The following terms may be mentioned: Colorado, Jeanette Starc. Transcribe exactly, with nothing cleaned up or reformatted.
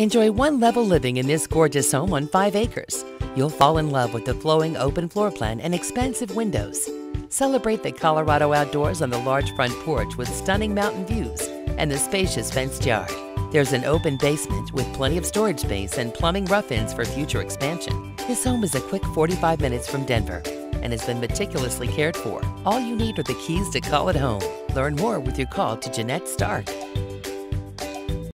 Enjoy one-level living in this gorgeous home on five acres. You'll fall in love with the flowing open floor plan and expansive windows. Celebrate the Colorado outdoors on the large front porch with stunning mountain views and the spacious fenced yard. There's an open basement with plenty of storage space and plumbing rough-ins for future expansion. This home is a quick forty-five minutes from Denver and has been meticulously cared for. All you need are the keys to call it home. Learn more with your call to Jeanette Starc.